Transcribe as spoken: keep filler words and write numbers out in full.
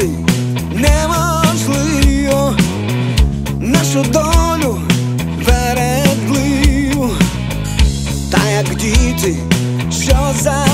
Досі неможливо нашу долю передлив, та як діти, що за